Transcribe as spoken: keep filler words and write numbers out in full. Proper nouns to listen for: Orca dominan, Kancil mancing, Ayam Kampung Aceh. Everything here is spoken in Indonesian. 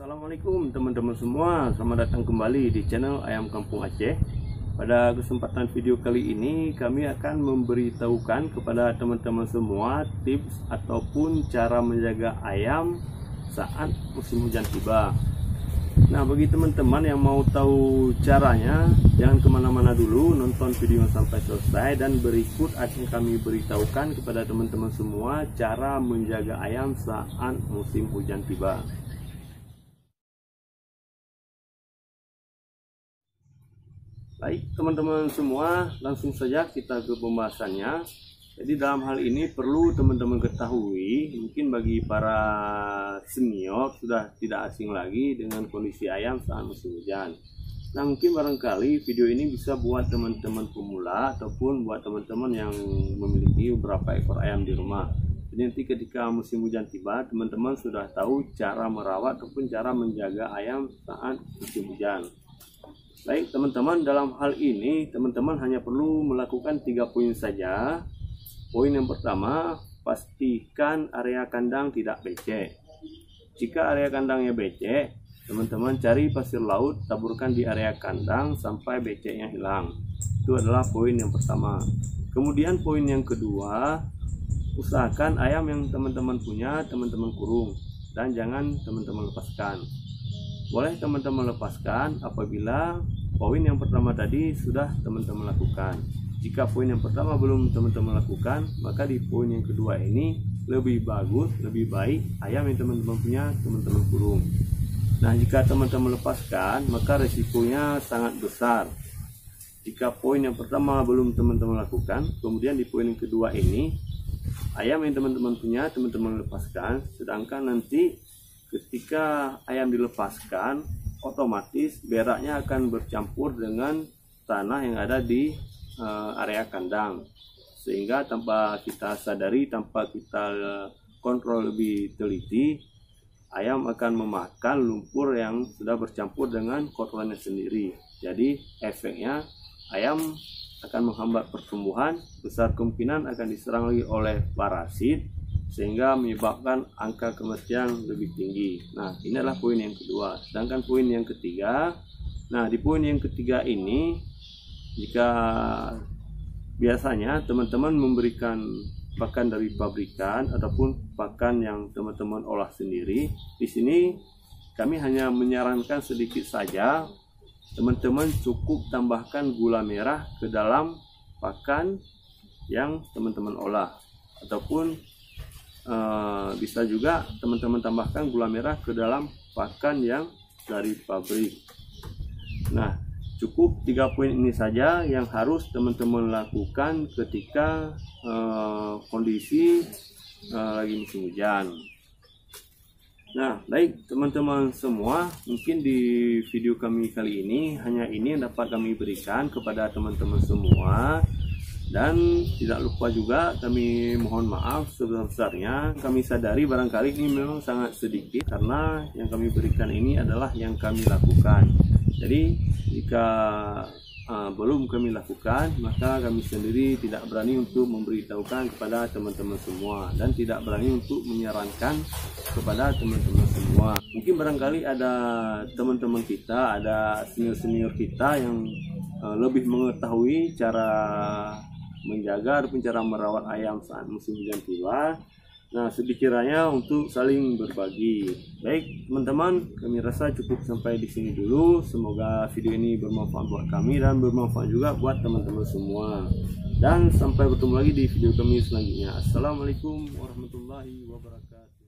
Assalamualaikum teman-teman semua, selamat datang kembali di channel Ayam Kampung Aceh. Pada kesempatan video kali ini kami akan memberitahukan kepada teman-teman semua tips ataupun cara menjaga ayam saat musim hujan tiba. Nah, bagi teman-teman yang mau tahu caranya, jangan kemana-mana dulu, nonton video sampai selesai, dan berikut akan kami beritahukan kepada teman-teman semua cara menjaga ayam saat musim hujan tiba. Baik teman-teman semua, langsung saja kita ke pembahasannya. Jadi dalam hal ini perlu teman-teman ketahui, mungkin bagi para senior sudah tidak asing lagi dengan kondisi ayam saat musim hujan. Nah, mungkin barangkali video ini bisa buat teman-teman pemula ataupun buat teman-teman yang memiliki beberapa ekor ayam di rumah. Jadi nanti ketika musim hujan tiba, teman-teman sudah tahu cara merawat ataupun cara menjaga ayam saat musim hujan. Baik teman-teman, dalam hal ini teman-teman hanya perlu melakukan tiga poin saja. Poin yang pertama, pastikan area kandang tidak becek. Jika area kandangnya becek, teman-teman cari pasir laut, taburkan di area kandang sampai beceknya hilang. Itu adalah poin yang pertama. Kemudian poin yang kedua, usahakan ayam yang teman-teman punya teman-teman kurung dan jangan teman-teman lepaskan. Boleh teman-teman lepaskan apabila poin yang pertama tadi sudah teman-teman lakukan. Jika poin yang pertama belum teman-teman lakukan, maka di poin yang kedua ini lebih bagus, lebih baik ayam yang teman-teman punya teman-teman kurung. Nah, jika teman-teman lepaskan, maka resikonya sangat besar. Jika poin yang pertama belum teman-teman lakukan, kemudian di poin yang kedua ini ayam yang teman-teman punya teman-teman lepaskan, sedangkan nanti ketika ayam dilepaskan, otomatis beraknya akan bercampur dengan tanah yang ada di e, area kandang. Sehingga tanpa kita sadari, tanpa kita kontrol lebih teliti, ayam akan memakan lumpur yang sudah bercampur dengan kotorannya sendiri. Jadi efeknya ayam akan menghambat pertumbuhan, besar kemungkinan akan diserang lagi oleh parasit, sehingga menyebabkan angka kematian lebih tinggi. Nah, ini adalah poin yang kedua. Sedangkan poin yang ketiga, nah di poin yang ketiga ini, jika biasanya teman-teman memberikan pakan dari pabrikan ataupun pakan yang teman-teman olah sendiri, di sini kami hanya menyarankan sedikit saja, teman-teman cukup tambahkan gula merah ke dalam pakan yang teman-teman olah, ataupun Uh, bisa juga teman-teman tambahkan gula merah ke dalam pakan yang dari pabrik. Nah, cukup tiga poin ini saja yang harus teman-teman lakukan ketika uh, kondisi uh, lagi musim hujan. Nah, baik teman-teman semua, mungkin di video kami kali ini hanya ini yang dapat kami berikan kepada teman-teman semua. Dan tidak lupa juga kami mohon maaf sebesar-besarnya. Kami sadari barangkali ini memang sangat sedikit, karena yang kami berikan ini adalah yang kami lakukan. Jadi jika uh, belum kami lakukan, maka kami sendiri tidak berani untuk memberitahukan kepada teman-teman semua, dan tidak berani untuk menyarankan kepada teman-teman semua. Mungkin barangkali ada teman-teman kita, ada senior-senior kita yang uh, lebih mengetahui cara menjaga ataupun cara merawat ayam saat musim hujan tiba. Nah, sedikitnya untuk saling berbagi. Baik teman-teman, kami rasa cukup sampai di sini dulu. Semoga video ini bermanfaat buat kami dan bermanfaat juga buat teman-teman semua. Dan sampai bertemu lagi di video kami selanjutnya. Assalamualaikum warahmatullahi wabarakatuh.